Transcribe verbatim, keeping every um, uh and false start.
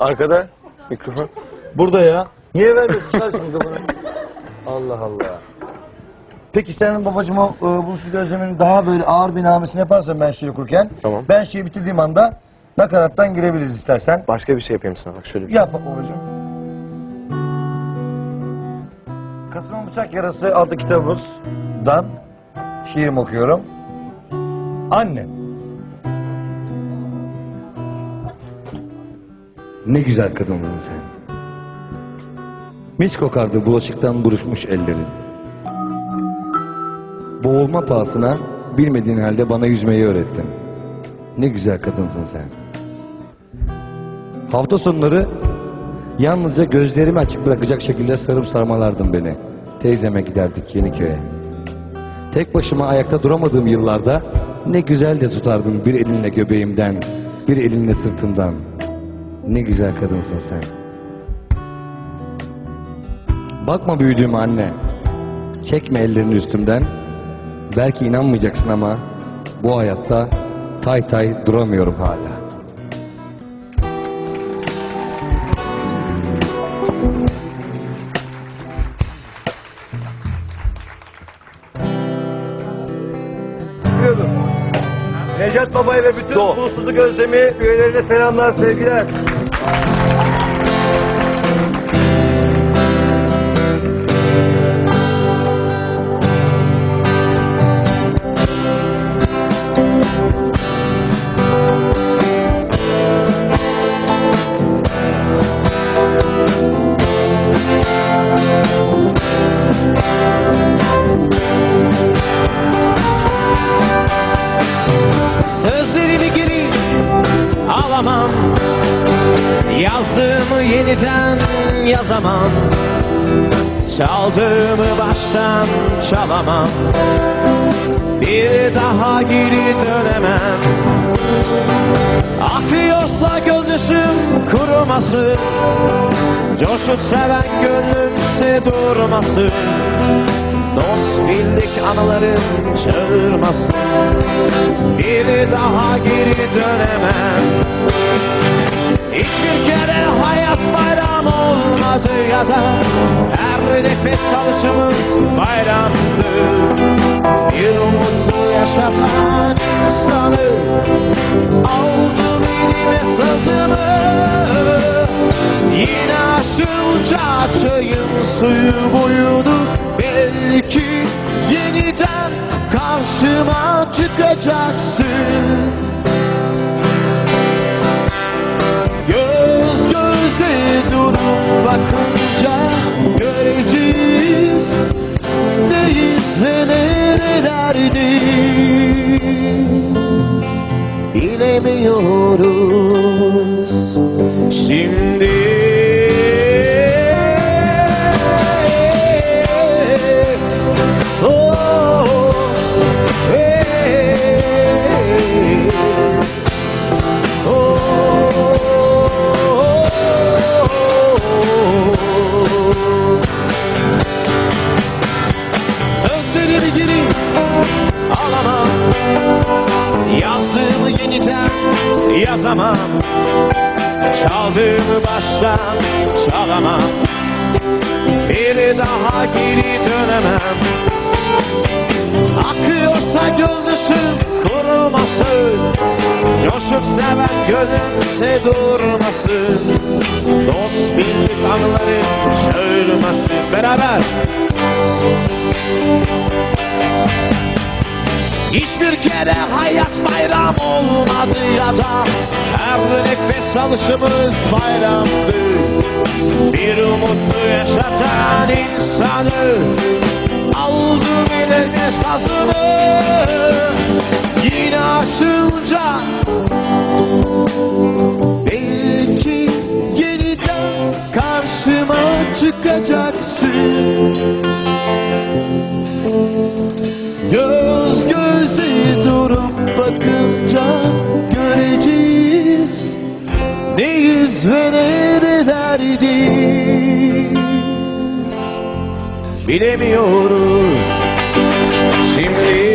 Arkada mikrofon. Burada ya. Niye vermiyorsun kardeşim mikrofonu? Allah Allah. Peki senin babacığım o e, bunsuz gözlemenin daha böyle ağır bir namesini yaparsan ben şeyi okurken. Tamam. Ben şeyi bitirdiğim anda nakarattan girebiliriz istersen. Başka bir şey yapayım sana bak şöyle bir şey. Yapma babacığım. Kasımın Bıçak Yarası adlı kitabımızdan şiirimi okuyorum. Anne. Ne güzel kadınsın sen. Mis kokardı bulaşıktan buruşmuş ellerin. Boğulma pahasına bilmediğin halde bana yüzmeyi öğrettin. Ne güzel kadınsın sen. Hafta sonları yalnızca gözlerimi açık bırakacak şekilde sarıp sarmalardın beni. Teyzeme giderdik Yeniköy'e. Tek başıma ayakta duramadığım yıllarda ne güzel de tutardın bir elinle göbeğimden, bir elinle sırtımdan. Ne güzel kadınsın sen. Bakma büyüdüğüm anne. Çekme ellerini üstümden. Belki inanmayacaksın ama bu hayatta tay tay duramıyorum hala. Necat Baba'ya ve bütün Bunsuzluk Özlemi üyelerine selamlar, sevgiler. Sözlerimi geri alamam, yazdığımı yeniden yazamam, çaldığımı baştan çalamam, bir daha geri dönemem. Akıyorsa gözyaşım kurumasın, coşup seven gönlümse durmasın, dost bildik anıların çağırmasın, bir daha geri dönemem. Hiçbir kere hayat bayram olmadı ya da her nefes alışımız bayramdı. Bir umutu yaşatan insanı aldım elime sazımı. Yine aşınca çayın suyu boyunu belki yeniden karşıma çıkacaksın. Göz göze durup bakınca göreceğiz neyiz ve nerelerdeyiz, bilemiyoruz şimdi. Alamam, yazdığımı yeniden yazamam, çaldığımı baştan çalamam, bir daha geri dönemem. Akıyorsa gözyaşım kurumasın, coşup seven gönlümse durmasın, dost bildik anıları çağırmasın. Beraber. Hiçbir kere hayat bayram olmadı ya da her nefes alışımız bayramdı. Bir umuttu yaşatan insanı, aldım eline sazımı. Yine aşınca belki yeniden karşıma çıkacaksın. Göz göze durup bakınca göreceğiz neyiz ve nerelerdeyiz, bilemiyoruz şimdi.